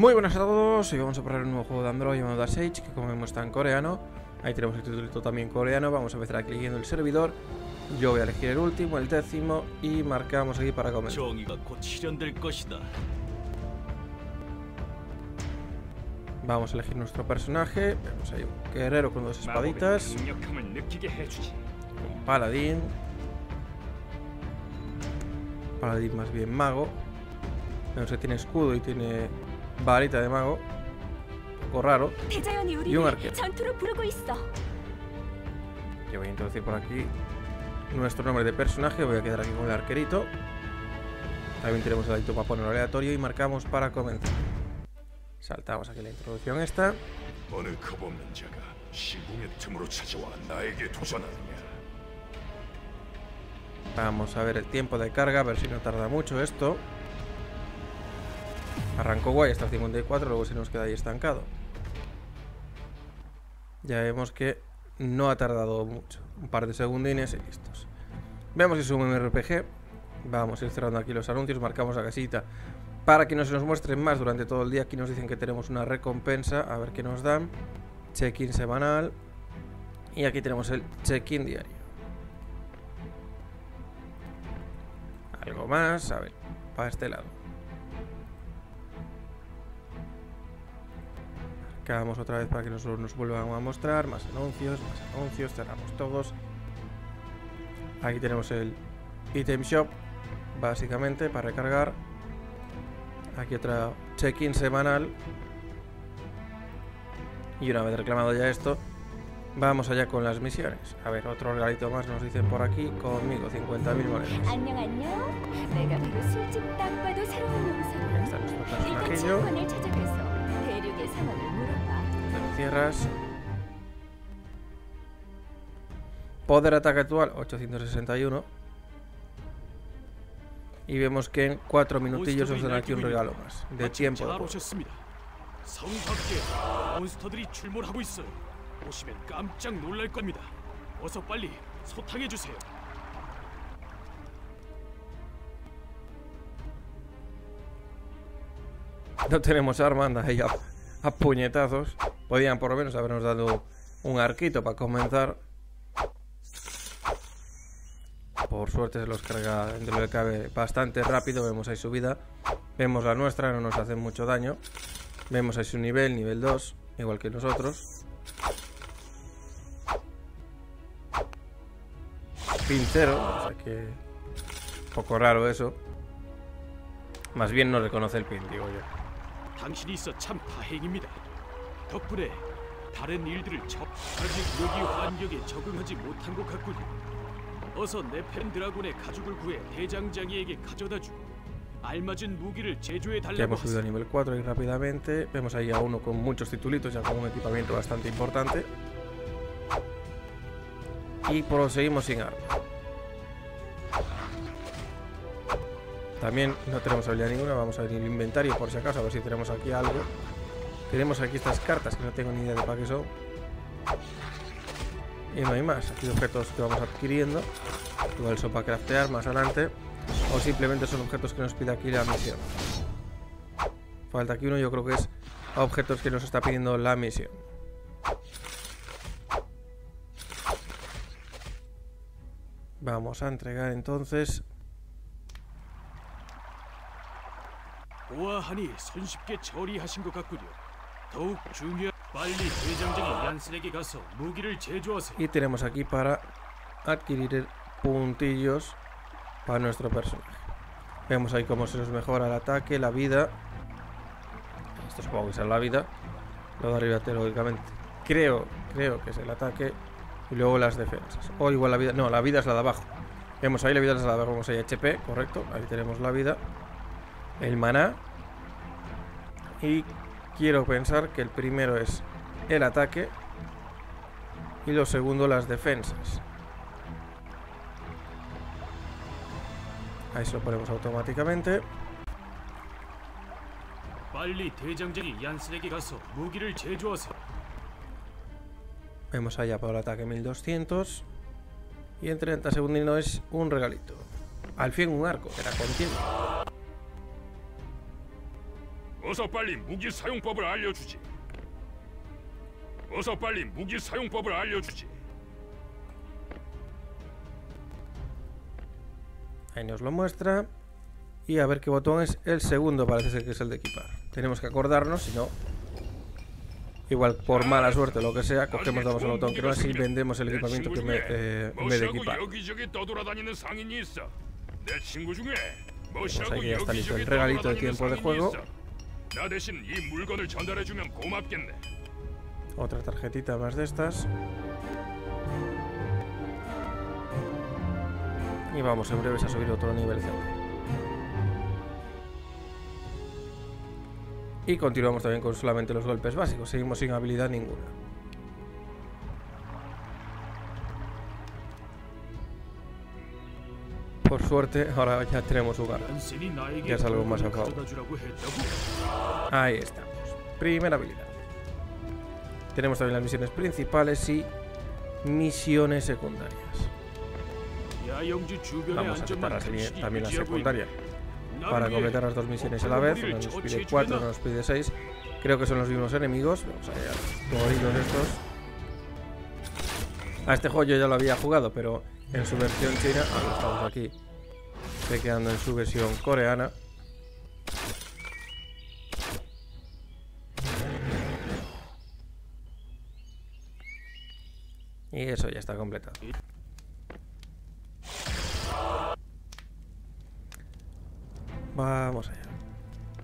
Muy buenas a todos, hoy vamos a probar un nuevo juego de Android llamado Daas Age, que como vemos está en coreano. Ahí tenemos el título también coreano. Vamos a empezar aquí eligiendo el servidor. Yo voy a elegir el último, el décimo, y marcamos aquí para comenzar. Vamos a elegir nuestro personaje. Vemos ahí un guerrero con dos espaditas, un paladín, más bien mago. Vemos que tiene escudo y tiene varita de mago, un poco raro, y un arquero. Yo voy a introducir por aquí nuestro nombre de personaje. Voy a quedar aquí con el arquerito. También tenemos el adicto para poner aleatorio y marcamos para comenzar. Saltamos aquí la introducción esta. Vamos a ver el tiempo de carga, a ver si no tarda mucho esto. Arrancó guay hasta el 54, luego se nos queda ahí estancado. Ya vemos que no ha tardado mucho, un par de segundines y listos. Vemos si sube un RPG. Vamos a ir cerrando aquí los anuncios, marcamos la casita para que no se nos muestren más durante todo el día. Aquí nos dicen que tenemos una recompensa, a ver qué nos dan. Check-in semanal. Y aquí tenemos el check-in diario. Algo más, a ver, para este lado. Marcamos otra vez para que nos vuelvan a mostrar más anuncios, cerramos todos. Aquí tenemos el item shop, básicamente, para recargar. Aquí otra check-in semanal. Y una vez reclamado ya esto, vamos allá con las misiones. A ver, otro regalito más nos dicen por aquí. Conmigo, 50.000 monedas. Ahí está nuestro personajillo. Tierras. Poder ataque actual 861. Y vemos que en 4 minutillos os dan aquí un regalo más de tiempo de juego. No tenemos arma, anda ahí a puñetazos. Podían por lo menos habernos dado un arquito para comenzar. Por suerte se los carga dentro de lo que cabe bastante rápido. Vemos ahí su vida. Vemos la nuestra, no nos hacen mucho daño. Vemos ahí su nivel, nivel 2, igual que nosotros. Pincero, o sea que un poco raro eso. Más bien no reconoce el pin, digo yo. Ya hemos subido a nivel 4 y rápidamente. Vemos ahí a uno con muchos titulitos, ya con un equipamiento bastante importante. Y proseguimos sin arma. También no tenemos habilidad ninguna, vamos a abrir el inventario por si acaso, a ver si tenemos aquí algo. Tenemos aquí estas cartas que no tengo ni idea de para qué son. Y no hay más, aquí objetos que vamos adquiriendo. Igual son para craftear más adelante. O simplemente son objetos que nos pide aquí la misión. Falta aquí uno, yo creo que es objetos que nos está pidiendo la misión. Vamos a entregar entonces. Y tenemos aquí para adquirir puntillos para nuestro personaje. Vemos ahí cómo se nos mejora el ataque, la vida. Esto supongo que será la vida. Lo de arriba, teóricamente, creo que es el ataque. Y luego las defensas. O igual la vida. No, la vida es la de abajo. Vemos ahí la vida es la de abajo. Vamos ahí, HP, correcto. Ahí tenemos la vida. El maná. Y quiero pensar que el primero es el ataque y lo segundo las defensas. Ahí se lo ponemos automáticamente. Vemos allá para el ataque 1200. Y en 30 segundos es un regalito. Al fin un arco, que era contigo. Ahí nos lo muestra. Y a ver qué botón es el segundo. Parece ser que es el de equipar. Tenemos que acordarnos, si no... Igual por mala suerte o lo que sea, cogemos, damos al botón que no es y vendemos el equipamiento que me de equipar. Pues aquí ya está listo el regalito de tiempo de juego. Otra tarjetita más de estas. Y vamos en breves a subir otro nivel. Y continuamos también con solamente los golpes básicos. Seguimos sin habilidad ninguna. Por suerte, ahora ya tenemos lugar. Ya es algo más a favor. Ahí estamos. Primera habilidad. Tenemos también las misiones principales y misiones secundarias. Vamos a aceptar también la secundaria. Para completar las dos misiones a la vez, una nos pide 4, una nos pide 6. Creo que son los mismos enemigos. Vamos a llegar a los estos. A este juego yo ya lo había jugado, pero en su versión china. Ahora estamos aquí. Estoy quedando en su versión coreana. Y eso ya está completado. Vamos allá.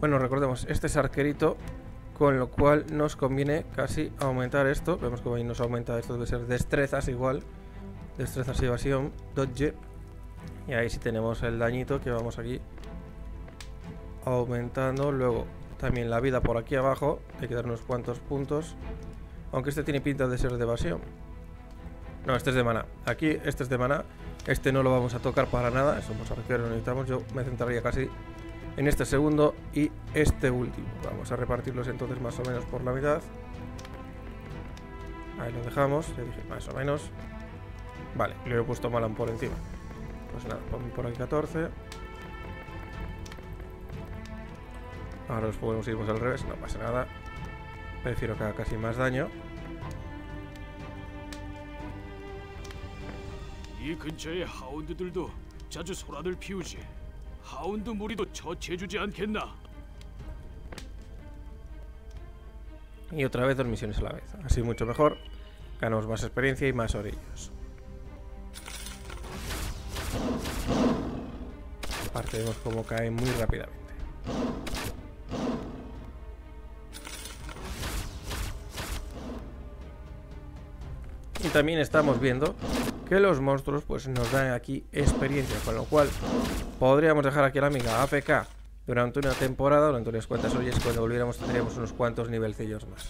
Bueno, recordemos, este es arquerito, con lo cual nos conviene casi aumentar esto. Vemos como ahí nos aumenta esto, debe ser destrezas igual. Destrezas y evasión, dodge. Y ahí sí tenemos el dañito que vamos aquí aumentando. Luego también la vida por aquí abajo, hay que dar unos cuantos puntos. Aunque este tiene pinta de ser de evasión. No, este es de maná. Aquí este es de maná. Este no lo vamos a tocar para nada. Somos arqueros, lo necesitamos. Yo me centraría casi en este segundo y este último. Vamos a repartirlos entonces más o menos por la mitad. Ahí lo dejamos. Le dije más o menos. Vale, le he puesto Malan por encima. Pues nada, pongo por ahí 14. Ahora los podemos irnos al revés. No pasa nada. Prefiero que haga casi más daño. Y otra vez dos misiones a la vez. Así mucho mejor. Ganamos más experiencia y más orillos. Aparte vemos cómo caen muy rápidamente. Y también estamos viendo que los monstruos pues nos dan aquí experiencia, con lo cual podríamos dejar aquí a la amiga AFK durante una temporada, durante unas cuantas horas. Cuando volviéramos tendríamos unos cuantos nivelcillos más.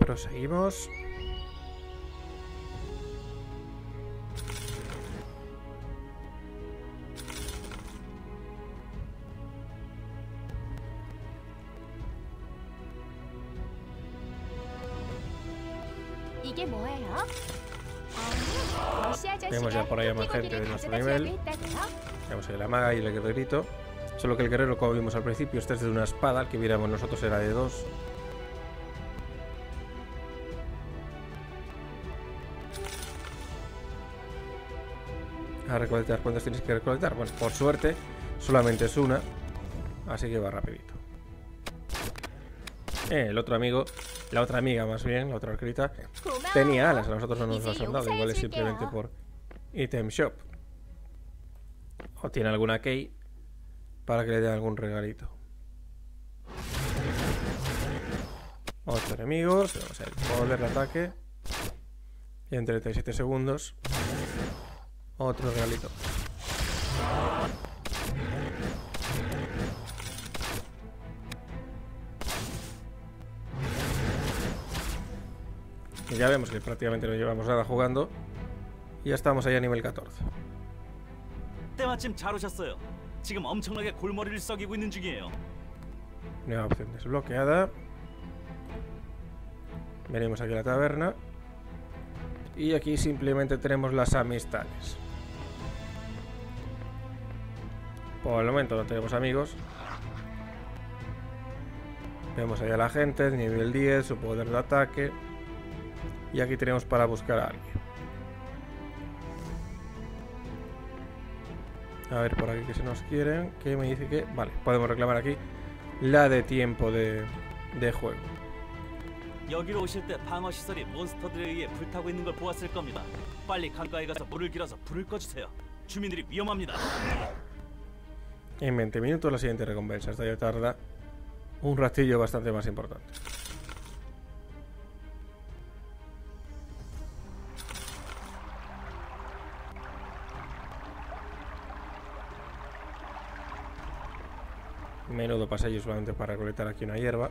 Proseguimos. Tenemos ya por ahí a más gente de nuestro nivel. Tenemos ahí la maga y el guerrerito. Solo que el guerrero, como vimos al principio, este es de una espada. El que viéramos nosotros era de dos. A recolectar, ¿cuántas tienes que recolectar? Bueno, por suerte, solamente es una. Así que va rapidito. El otro amigo, la otra amiga más bien, la otra arquerita, tenía alas, a nosotros no nos las han dado. Igual es simplemente por item shop. O tiene alguna key para que le den algún regalito. Otro enemigo, vamos a poder el ataque. Y en 37 segundos... Otro regalito. Y ya vemos que prácticamente no llevamos nada jugando. Y ya estamos ahí a nivel 14. 때마침 잘 오셨어요. 지금 엄청나게 골머리를 썩이고 있는 중이에요. Nueva opción desbloqueada. Venimos aquí a la taberna. Y aquí simplemente tenemos las amistades. Por el momento no tenemos amigos. Vemos ahí a la gente, nivel 10, su poder de ataque. Y aquí tenemos para buscar a alguien. A ver por aquí que se nos quieren. ¿Qué me dice que? Vale, podemos reclamar aquí la de tiempo de juego. 여기로 오실 때 방어 시설이 몬스터들에 의해 불타고 있는 걸 보았을 겁니다. 빨리 강가에 가서 물을 길어서 불을 꺼주세요. 주민들이 위험합니다. En 20 minutos la siguiente recompensa. Esta ya tarda un ratillo bastante más importante. Menudo pasillo solamente para recolectar aquí una hierba.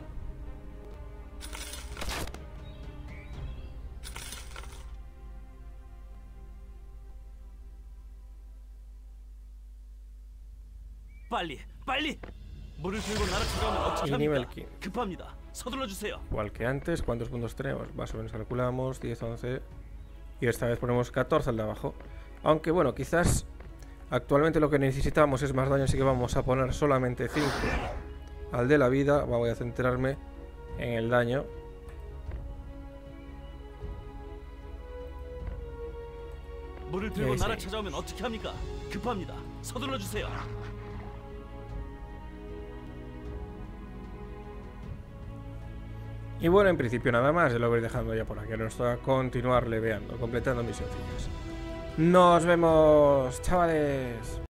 Y nivel 15. Igual que antes, ¿cuántos puntos tenemos? Más o menos calculamos 10, 11. Y esta vez ponemos 14 al de abajo. Aunque bueno, quizás actualmente lo que necesitamos es más daño, así que vamos a poner solamente 5 al de la vida. Voy a centrarme en el daño. Y bueno, en principio nada más, lo voy dejando ya por aquí. Nos toca continuar leveando, completando misiones. ¡Nos vemos, chavales!